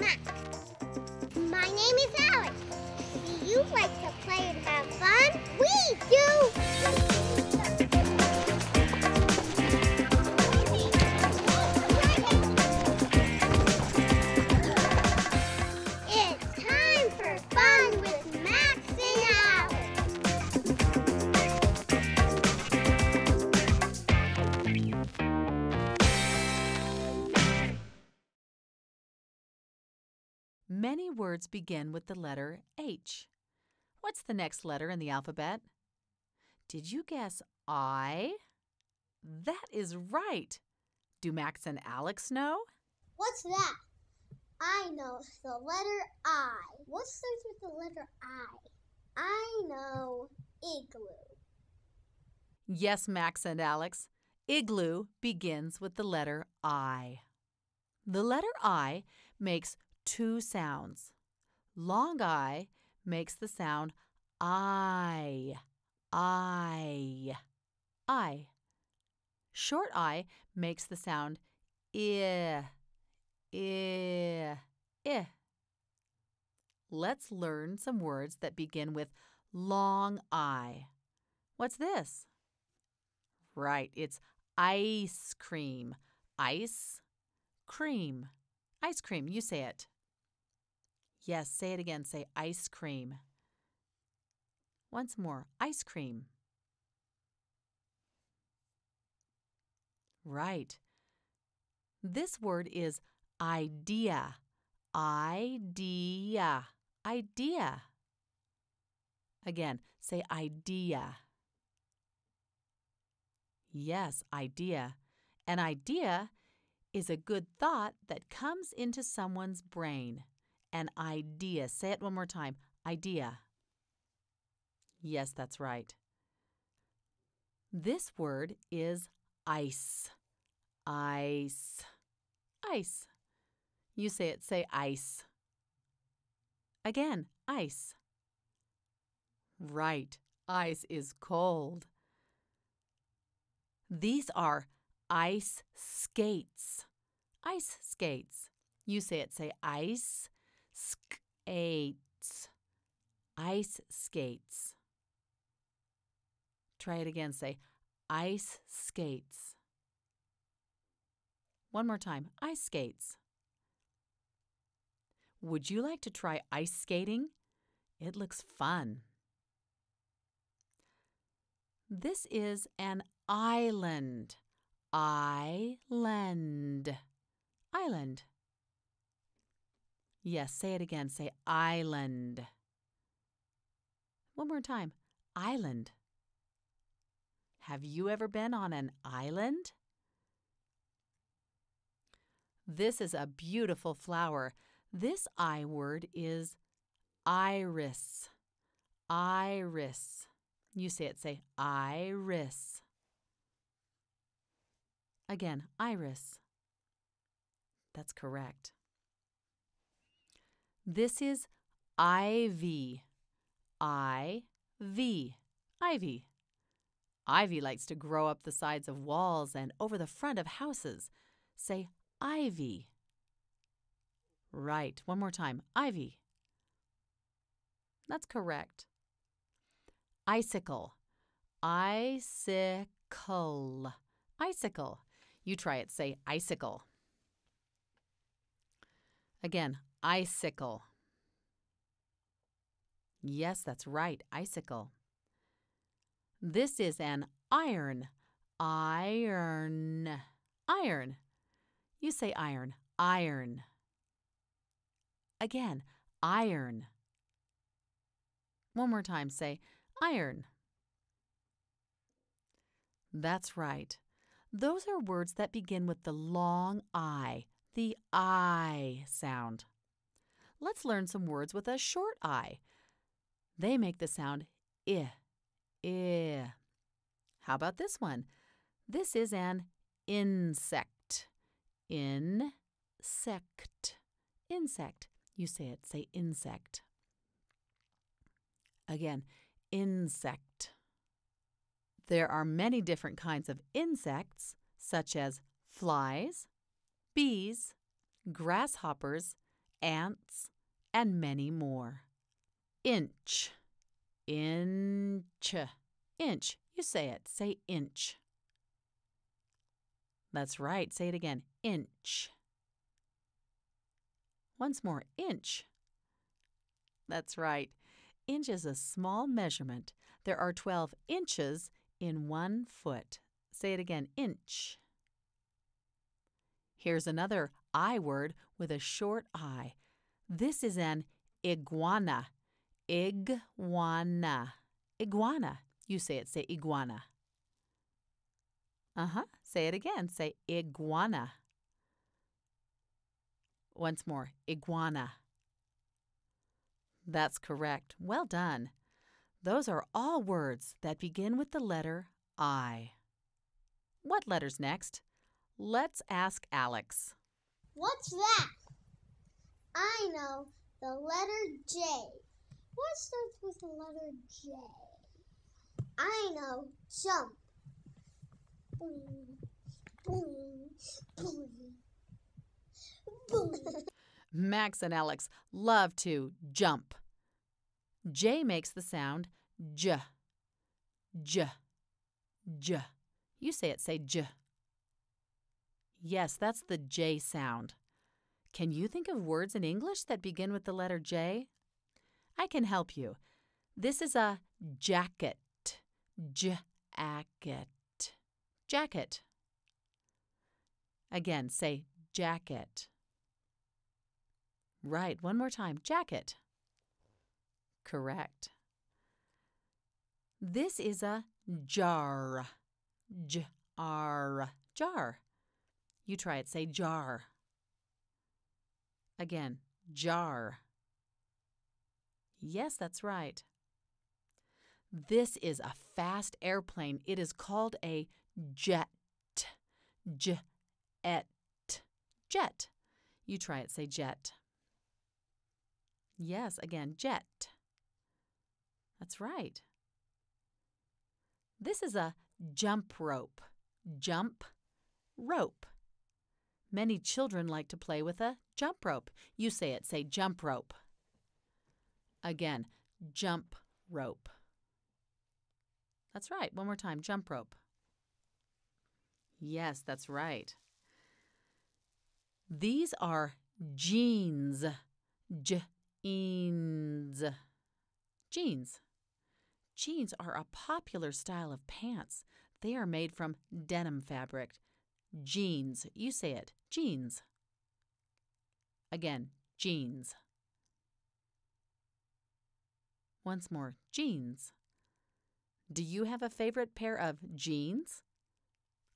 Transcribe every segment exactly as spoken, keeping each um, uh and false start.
Max. My name is Alex. Do you like to play and have fun? We do! Many words begin with the letter H. What's the next letter in the alphabet? Did you guess I? That is right. Do Max and Alex know? What's that? I know the letter I. What starts with the letter I? I know igloo. Yes, Max and Alex. Igloo begins with the letter I. The letter I makes two sounds. Long I makes the sound I, I, I. Short I makes the sound I, I, I. Let's learn some words that begin with long I. What's this? Right, it's ice cream. Ice cream. Ice cream, you say it. Yes, say it again. Say ice cream. Once more, ice cream. Right. This word is idea. Idea. Idea. Again, say idea. Yes, idea. An idea is a good thought that comes into someone's brain. An idea. Say it one more time. Idea. Yes, that's right. This word is ice. Ice. Ice. You say it. Say ice. Again, ice. Right. Ice is cold. These are ice skates. Ice skates. You say it. Say ice skates. Ice skates. Try it again. Say ice skates. One more time. Ice skates. Would you like to try ice skating? It looks fun. This is an island. Island. Island. Yes, say it again. Say island. One more time. Island. Have you ever been on an island? This is a beautiful flower. This I word is iris. Iris. You say it. Say iris. Again, iris. That's correct. This is ivy. I V. Ivy. Ivy likes to grow up the sides of walls and over the front of houses. Say ivy. Right. One more time. Ivy. That's correct. Icicle. Icicle. Icicle. You try it. Say icicle. Again, icicle. Yes, that's right. Icicle. This is an iron. Iron. Iron. You say iron. Iron. Again, iron. One more time. Say iron. That's right. Those are words that begin with the long I, the I sound. Let's learn some words with a short I. They make the sound I, I. How about this one? This is an insect. Insect. Insect. You say it. Say insect. Again, insect. There are many different kinds of insects, such as flies, bees, grasshoppers, ants, and many more. Inch, inch, inch. You say it. Say inch. That's right. Say it again. Inch. Once more. Inch. That's right. Inch is a small measurement. There are twelve inches in one foot. Say it again. Inch. Here's another I word with a short I. This is an iguana. Iguana. Iguana. You say it. Say iguana. Uh-huh. Say it again. Say iguana. Once more. Iguana. That's correct. Well done. Those are all words that begin with the letter I. What letter's next? Let's ask Alex. What's that? I know, the letter J. What starts with the letter J? I know, jump. Boom, boom, boom, boom. Max and Alex love to jump. J makes the sound J. J. J. You say it, say J. Yes, that's the J sound. Can you think of words in English that begin with the letter J? I can help you. This is a jacket. J-acket. Jacket. Again, say jacket. Right, one more time. Jacket. Correct. This is a jar. J-r. Jar. You try it. Say jar. Again, jar. Yes, that's right. This is a fast airplane. It is called a jet. J-et. Jet. You try it. Say jet. Yes, again, jet. That's right. This is a jump rope. Jump rope. Many children like to play with a jump rope. You say it. Say jump rope. Again, jump rope. That's right. One more time. Jump rope. Yes, that's right. These are jeans. Jeans. Jeans. Jeans are a popular style of pants. They are made from denim fabric. Jeans. You say it. Jeans. Again, jeans. Once more, jeans. Do you have a favorite pair of jeans?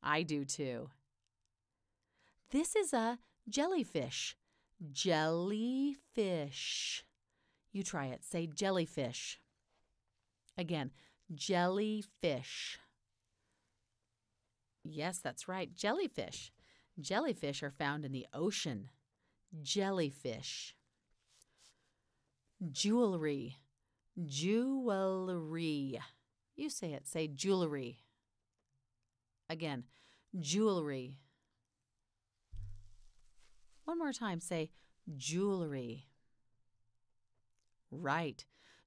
I do too. This is a jellyfish. Jellyfish. You try it. Say jellyfish. Again, jellyfish. Yes, that's right. Jellyfish. Jellyfish are found in the ocean. Jellyfish. Jewelry. Jewelry. You say it. Say jewelry. Again, jewelry. One more time. Say jewelry. Right.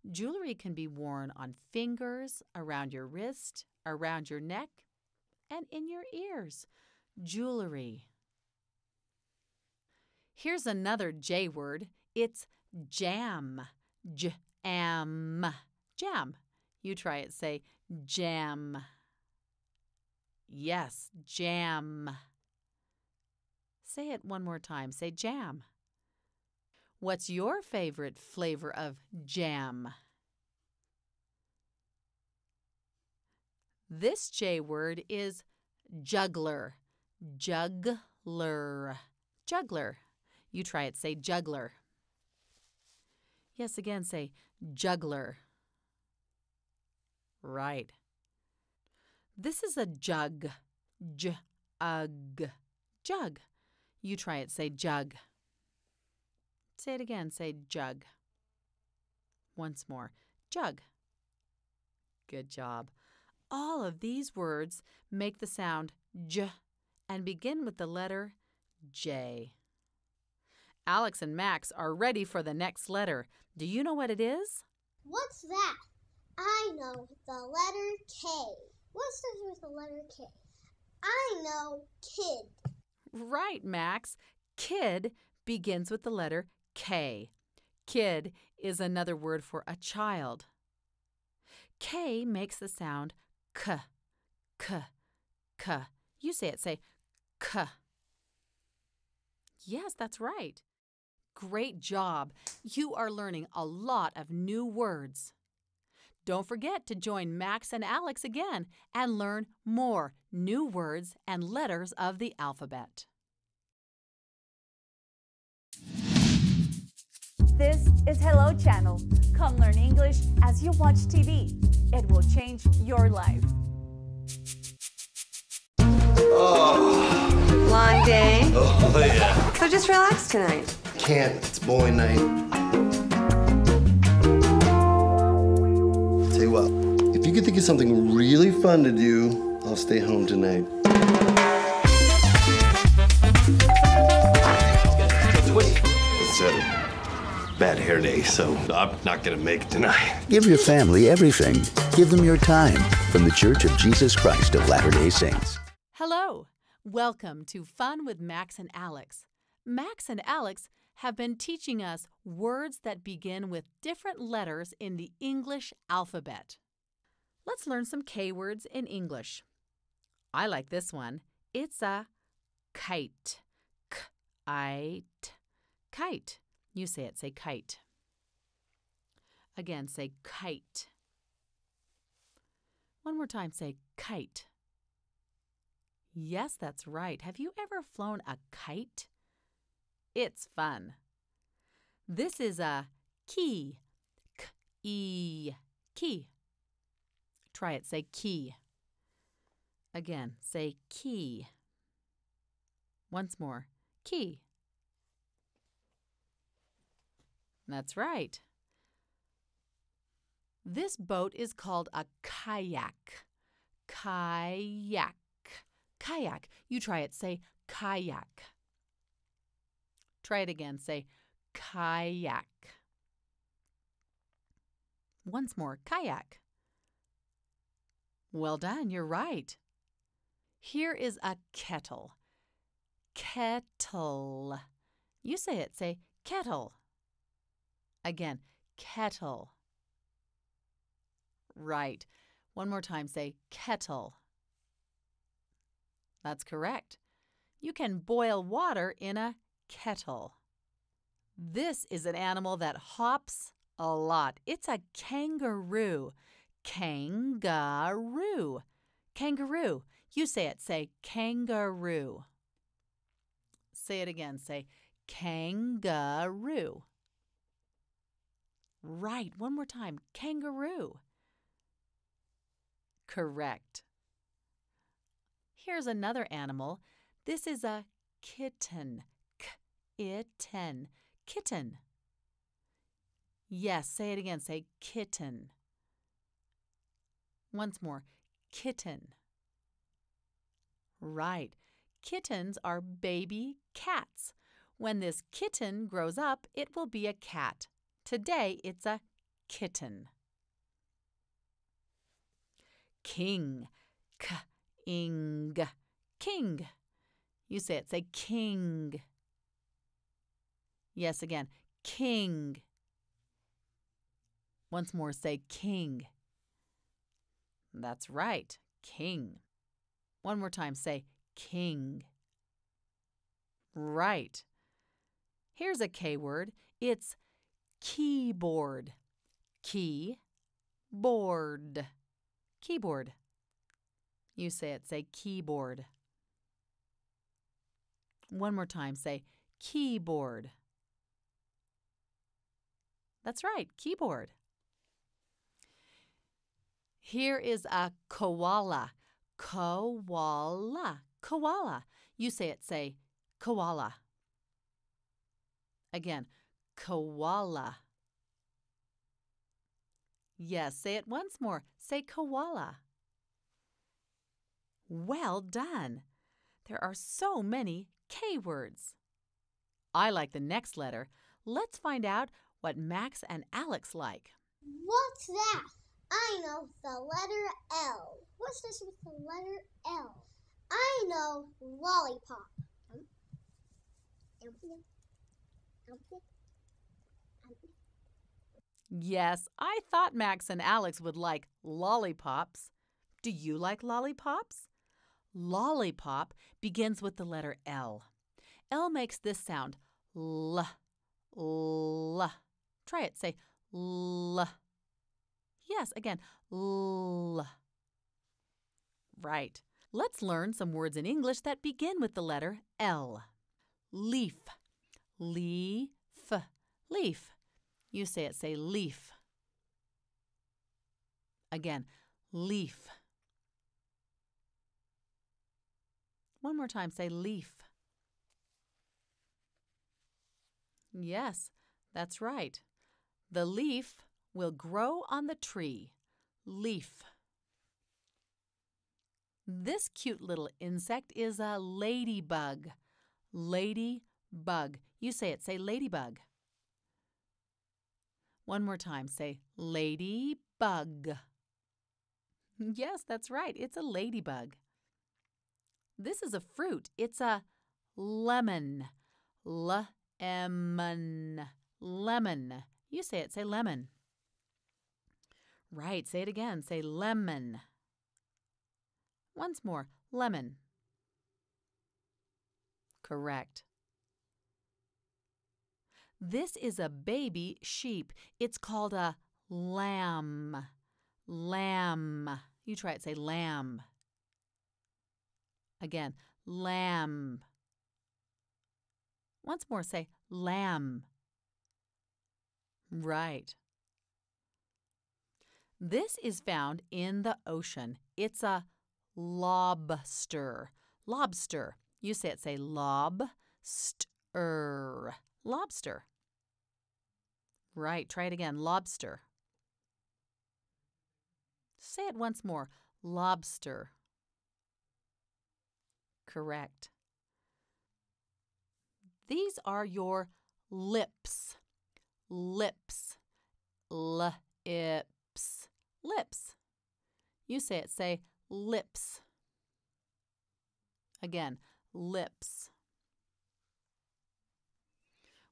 Jewelry can be worn on fingers, around your wrist, around your neck, and in your ears. Jewelry. Here's another J word. It's jam. J-am. Jam. You try it. Say jam. Yes, jam. Say it one more time. Say jam. What's your favorite flavor of jam? This J word is juggler. Juggler. Juggler. You try it. Say juggler. Yes, again, say juggler. Right. This is a jug. J-ug. Jug. You try it. Say jug. Say it again. Say jug. Once more. Jug. Good job. All of these words make the sound J and begin with the letter J. Alex and Max are ready for the next letter. Do you know what it is? What's that? I know the letter K. What starts with the letter K? I know kid. Right, Max. Kid begins with the letter K. Kid is another word for a child. K makes the sound k, k, k. You say it, say k. Yes, that's right. Great job. You are learning a lot of new words. Don't forget to join Max and Alex again and learn more new words and letters of the alphabet. This is Hello Channel. Come learn English as you watch T V. It will change your life. Oh. Long day. Oh, yeah. So just relax tonight. Can't. It's boy night. I'll tell you what, if you could think of something really fun to do, I'll stay home tonight. It's a bad hair day, so I'm not going to make it tonight. Give your family everything. Give them your time. From the Church of Jesus Christ of Latter-day Saints. Hello. Welcome to Fun with Max and Alex. Max and Alex have been teaching us words that begin with different letters in the English alphabet. Let's learn some K words in English. I like this one. It's a kite. K I T E. Kite. You say it, say kite. Again, say kite. One more time, say kite. Yes, that's right. Have you ever flown a kite? It's fun. This is a key. K E. Key. Try it, say key. Again, say key. Once more, key. That's right. This boat is called a kayak. Kayak. Kayak. You try it. Say kayak. Try it again. Say kayak. Once more. Kayak. Well done. You're right. Here is a kettle. Kettle. You say it. Say kettle. Again, kettle. Right. One more time, say kettle. That's correct. You can boil water in a kettle. This is an animal that hops a lot. It's a kangaroo. Kangaroo. Kangaroo. You say it, say kangaroo. Say it again, say kangaroo. Right. One more time. Kangaroo. Correct. Here's another animal. This is a kitten. K I T T E N. Kitten. Yes. Say it again. Say kitten. Once more. Kitten. Right. Kittens are baby cats. When this kitten grows up, it will be a cat. Today, it's a kitten. King. K I N G. King. You say it. Say king. Yes, again. King. Once more, say king. That's right. King. One more time, say king. Right. Here's a K word. It's keyboard. Key. Board. Keyboard. You say it. Say keyboard. One more time. Say keyboard. That's right. Keyboard. Here is a koala. Koala. Koala. You say it. Say koala. Again. Koala. Yes, say it once more. Say koala. Well done. There are so many K words. I like the next letter. Let's find out what Max and Alex like. What's that? I know the letter L. What starts with the letter L? I know lollipop. Yes, I thought Max and Alex would like lollipops. Do you like lollipops? Lollipop begins with the letter L. L makes this sound, L, L. Try it, say L. Yes, again, L. Right. Let's learn some words in English that begin with the letter L. Leaf, leaf, leaf. You say it, say leaf. Again, leaf. One more time, say leaf. Yes, that's right. The leaf will grow on the tree. Leaf. This cute little insect is a ladybug. Ladybug. You say it, say ladybug. One more time, say ladybug. Yes, that's right. It's a ladybug. This is a fruit. It's a lemon. L-E-M-O-N. Lemon. You say it, say lemon. Right, say it again. Say lemon. Once more, lemon. Correct. This is a baby sheep. It's called a lamb. Lamb. You try it, say lamb. Again, lamb. Once more, say lamb. Right. This is found in the ocean. It's a lobster. Lobster. You say it, say lob-st-er. Lobster. Right. Try it again. Lobster. Say it once more. Lobster. Correct. These are your lips. Lips. L-I-P-S. Lips. You say it, say lips. Again, lips.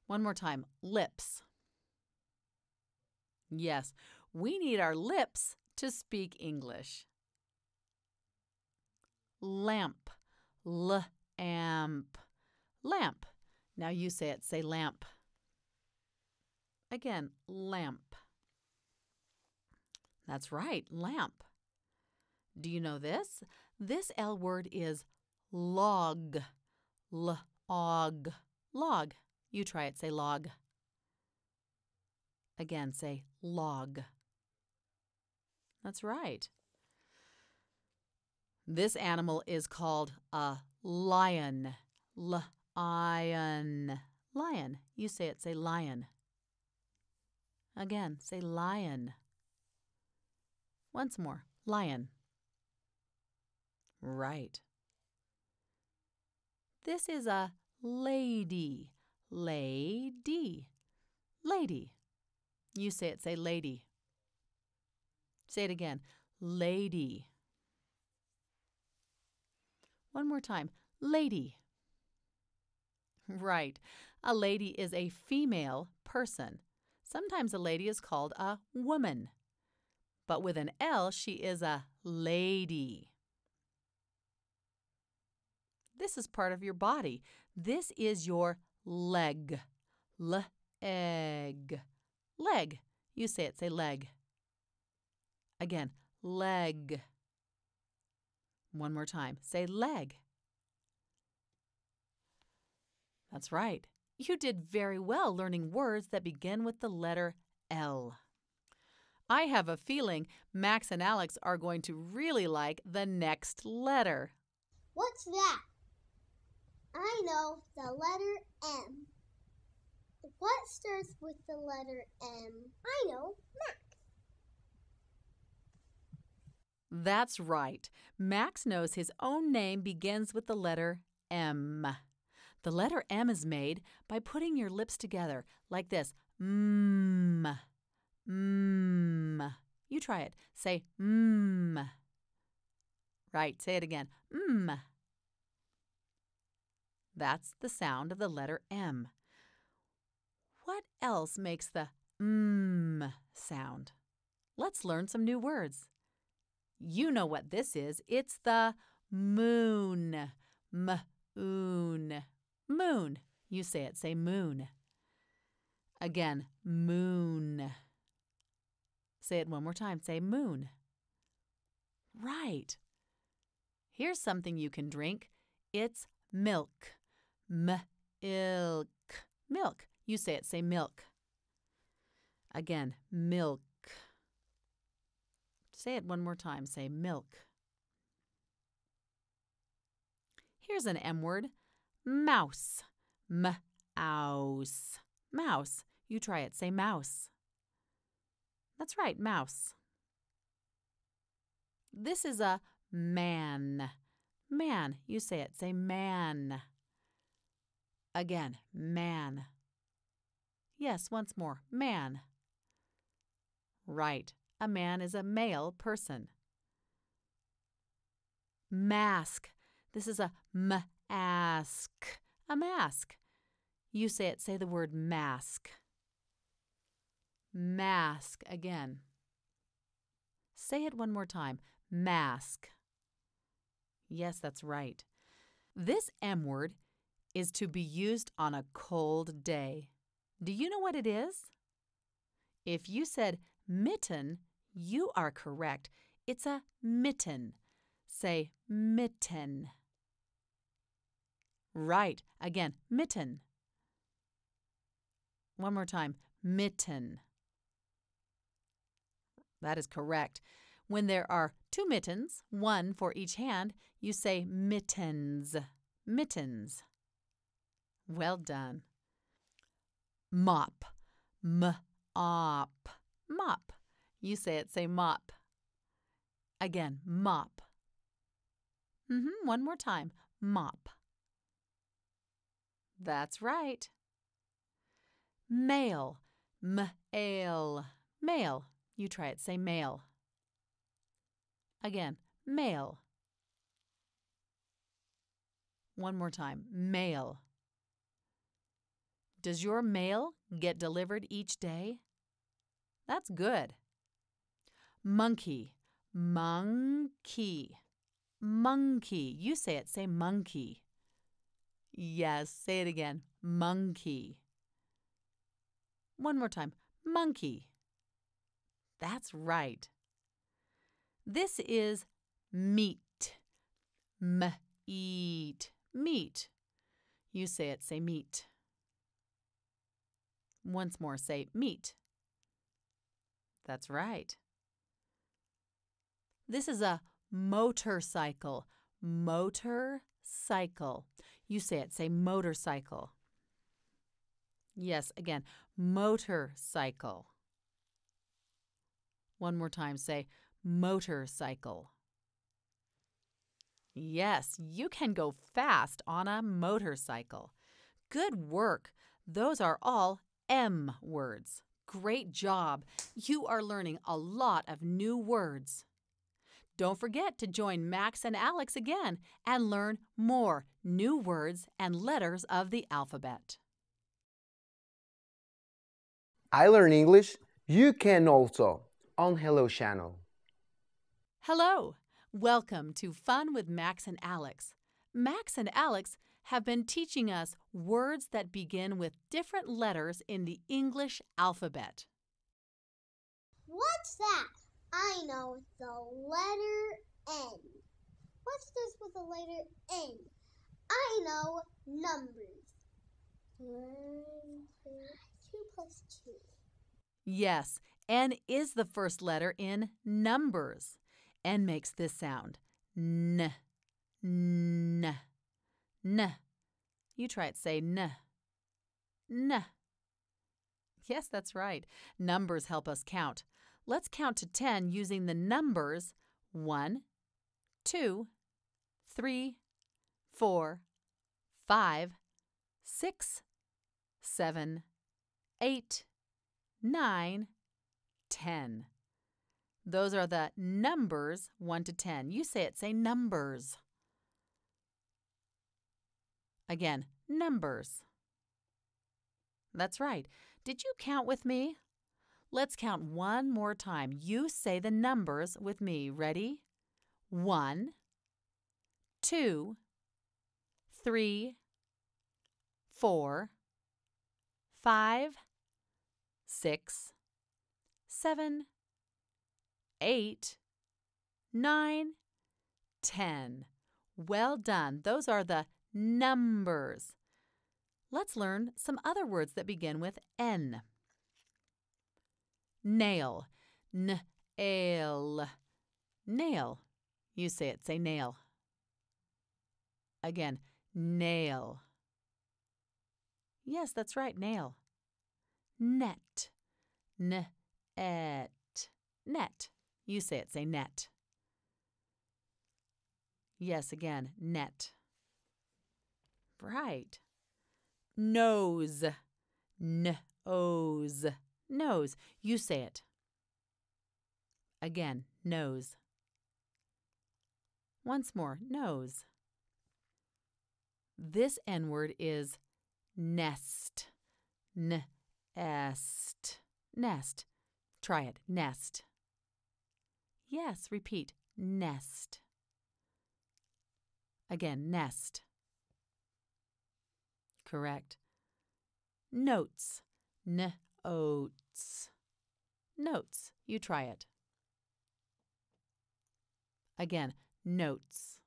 One more time, lips. Yes, we need our lips to speak English. Lamp. L-amp. Lamp. Now you say it, say lamp. Again, lamp. That's right, lamp. Do you know this? This L word is log. L-og. Log. You try it, say log. Again, say log. That's right. This animal is called a lion. L-I-O-N. Lion. You say it, say lion. Again, say lion. Once more, lion. Right. This is a lady. Lady. Lady. You say it, say lady. Say it again. Lady. One more time. Lady. Right. A lady is a female person. Sometimes a lady is called a woman. But with an L, she is a lady. This is part of your body. This is your leg. L-egg. Leg. You say it, say leg. Again, leg. One more time. Say leg. That's right. You did very well learning words that begin with the letter L. I have a feeling Max and Alex are going to really like the next letter. What's that? I know the letter M. What starts with the letter M? I know, Max. That's right. Max knows his own name begins with the letter M. The letter M is made by putting your lips together like this. Mmm. Mmm. You try it. Say mmm. Right, say it again. Mmm. That's the sound of the letter M. What else makes the mmm sound? Let's learn some new words. You know what this is. It's the moon. M-oon. Moon. You say it. Say moon. Again, moon. Say it one more time. Say moon. Right. Here's something you can drink. It's milk. M-ilk. Milk. You say it. Say milk. Again, milk. Say it one more time. Say milk. Here's an M word. Mouse. M-ouse. Mouse. You try it. Say mouse. That's right, mouse. This is a man. Man. You say it. Say man. Again, man. Yes, once more. Man. Right. A man is a male person. Mask. This is a m-ask. A mask. You say it. Say the word mask. Mask again. Say it one more time. Mask. Yes, that's right. This M word is to be used on a cold day. Do you know what it is? If you said mitten, you are correct. It's a mitten. Say mitten. Right. Again, mitten. One more time. Mitten. That is correct. When there are two mittens, one for each hand, you say mittens. Mittens. Well done. Mop. M-op. Mop. You say it. Say mop. Again, mop. Mm-hmm. One more time. Mop. That's right. Mail. M-ale. Mail. You try it. Say mail. Again, mail. One more time. Mail. Does your mail get delivered each day? That's good. Monkey. Monkey. Monkey. You say it. Say monkey. Yes, say it again. Monkey. One more time. Monkey. That's right. This is meat. M-eat. Meat. You say it. Say meat. Once more, say meat. That's right. This is a motorcycle. Motorcycle. You say it. Say motorcycle. Yes, again, motorcycle. One more time, say motorcycle. Yes, you can go fast on a motorcycle. Good work. Those are all M words. Great job. You are learning a lot of new words. Don't forget to join Max and Alex again and learn more new words and letters of the alphabet. I learn English. You can also on Hello Channel. Hello! Welcome to Fun with Max and Alex. Max and Alex have been teaching us words that begin with different letters in the English alphabet. What's that? I know the letter N. What's this with the letter N? I know numbers. One, two, two plus two. Yes, N is the first letter in numbers. N makes this sound. N. N. N. You try it. Say N. N. Yes, that's right. Numbers help us count. Let's count to ten using the numbers one, two, three, four, five, six, seven, eight, nine, ten. Those are the numbers one to ten. You say it, say numbers. Again, numbers. That's right. Did you count with me? Let's count one more time. You say the numbers with me. Ready? One, two, three, four, five, six, seven, eight, nine, ten. Well done. Those are the numbers. Let's learn some other words that begin with N. Nail. N-ail. Nail. You say it. Say nail. Again, nail. Yes, that's right, nail. Net. N-et. Net. You say it. Say net. Yes, again, net. Right. Nose. N-o's. Nose. You say it. Again, nose. Once more, nose. This N word is nest. N-est. Nest. Try it. Nest. Yes, repeat. Nest. Again, nest. Correct. Notes. N-oats. Notes. You try it. Again, notes.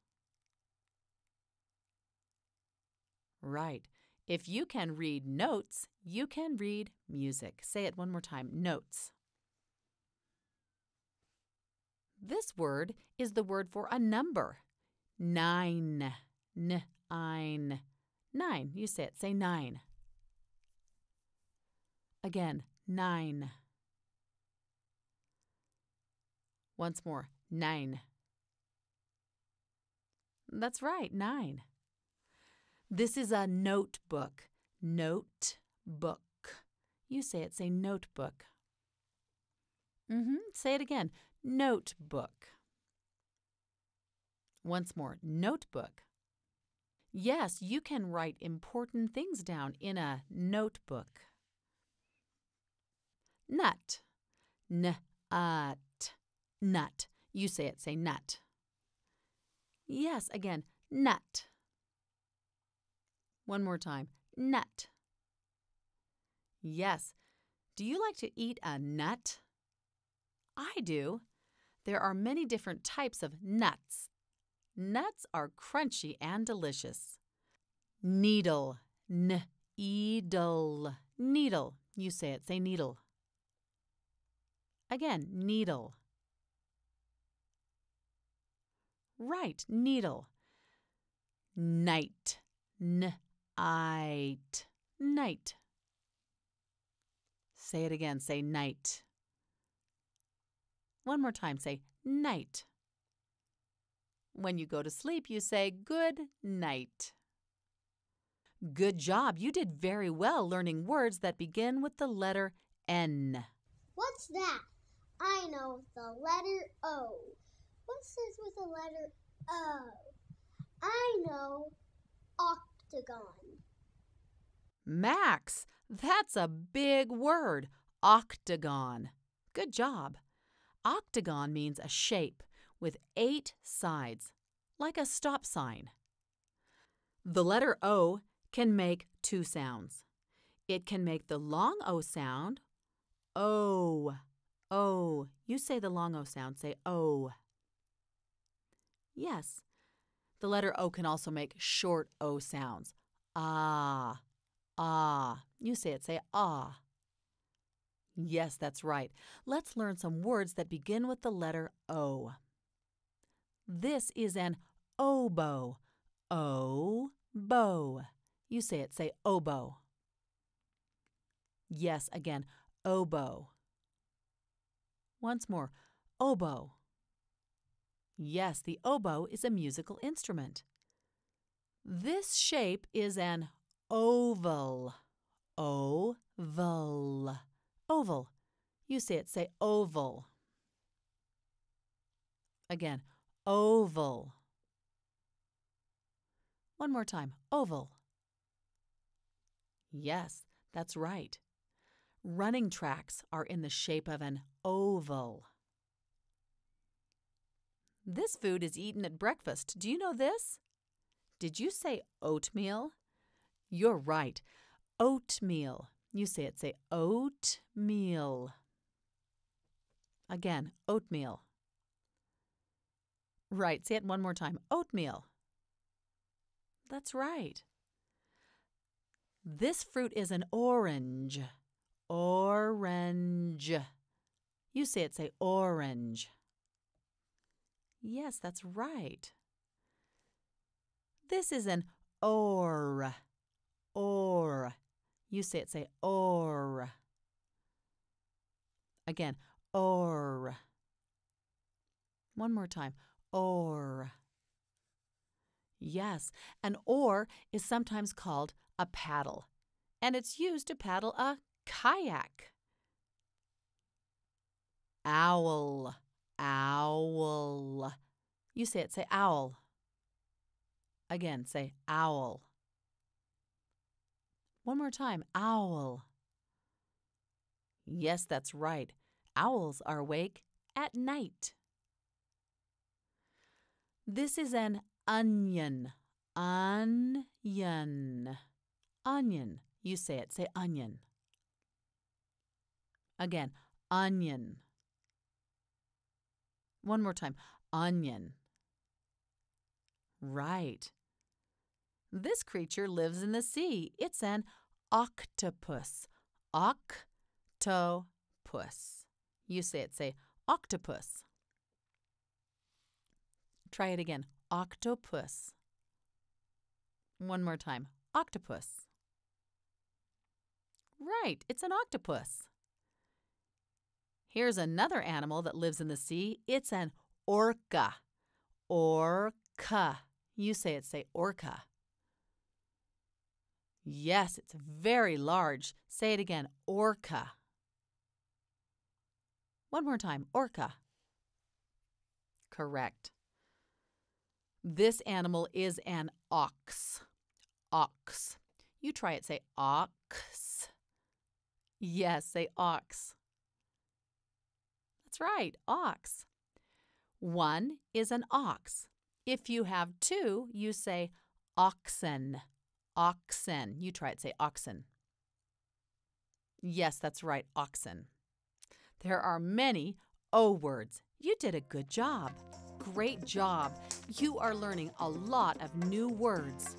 Right. If you can read notes, you can read music. Say it one more time. Notes. This word is the word for a number. Nine. N-ine. Nine. You say it. Say nine. Again, nine. Once more, nine. That's right, nine. This is a notebook. Notebook. You say it. Say notebook. Mm-hmm. Say it again. Notebook. Once more, notebook. Yes, you can write important things down in a notebook. Nut. N-ut. Nut. You say it. Say nut. Yes, again, nut. One more time. Nut. Yes. Do you like to eat a nut? I do. There are many different types of nuts. Nuts are crunchy and delicious. Needle. N-e-dle. Needle. You say it. Say needle. Again, needle. Right, needle. Night. N-ite. Night. Say it again. Say night. One more time. Say night. When you go to sleep, you say good night. Good job. You did very well learning words that begin with the letter N. What's that? I know, the letter O. What's this with the letter O? I know, octagon. Max, that's a big word, octagon. Good job. Octagon means a shape with eight sides, like a stop sign. The letter O can make two sounds. It can make the long O sound, O, O. You say the long O sound, say O. Yes. The letter O can also make short O sounds. Ah, ah. You say it, say ah. Yes, that's right. Let's learn some words that begin with the letter O. This is an oboe. O-bow. You say it. Say oboe. Yes, again, oboe. Once more, oboe. Yes, the oboe is a musical instrument. This shape is an oval, oval, oval. You say it, say oval. Again, oval. One more time, oval. Yes, that's right. Running tracks are in the shape of an oval. This food is eaten at breakfast. Do you know this? Did you say oatmeal? You're right. Oatmeal. You say it, say oatmeal. Again, oatmeal. Right, say it one more time. Oatmeal. That's right. This fruit is an orange. Orange. You say it, say orange. Yes, that's right. This is an or. Or. You say it, say or. Again, or. One more time, or. Yes, an oar is sometimes called a paddle, and it's used to paddle a kayak. Owl, owl. You say it, say owl. Again, say owl. One more time, owl. Yes, that's right. Owls are awake at night. This is an onion, onion, onion. You say it, say onion. Again, onion. One more time, onion. Right. This creature lives in the sea. It's an octopus, octopus. You say it, say octopus. Try it again. Octopus. One more time. Octopus. Right, it's an octopus. Here's another animal that lives in the sea. It's an orca. Orca. You say it, say orca. Yes, it's very large. Say it again, orca. One more time, orca. Correct. This animal is an ox. Ox. You try it, say ox. Yes, say ox. That's right, ox. One is an ox. If you have two, you say oxen. Oxen. You try it, say oxen. Yes, that's right, oxen. There are many O words. You did a good job. Great job. You are learning a lot of new words.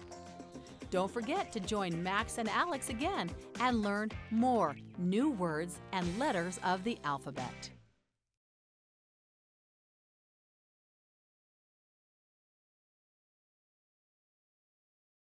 Don't forget to join Max and Alex again and learn more new words and letters of the alphabet.